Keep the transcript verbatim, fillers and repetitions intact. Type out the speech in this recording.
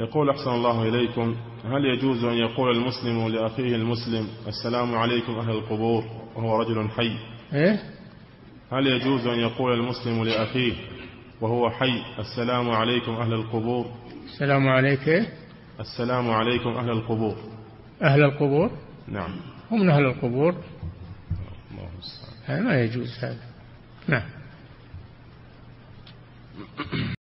يقول أحسن الله إليكم: هل يجوز أن يقول المسلم لأخيه المسلم السلام عليكم أهل القبور وهو رجل حي؟ إيه؟ هل يجوز أن يقول المسلم لأخيه وهو حي السلام عليكم أهل القبور؟ السلام عليك إيه؟ السلام عليكم أهل القبور. أهل القبور؟ نعم، هم من أهل القبور. الله المستعان. ما يجوز هذا. نعم.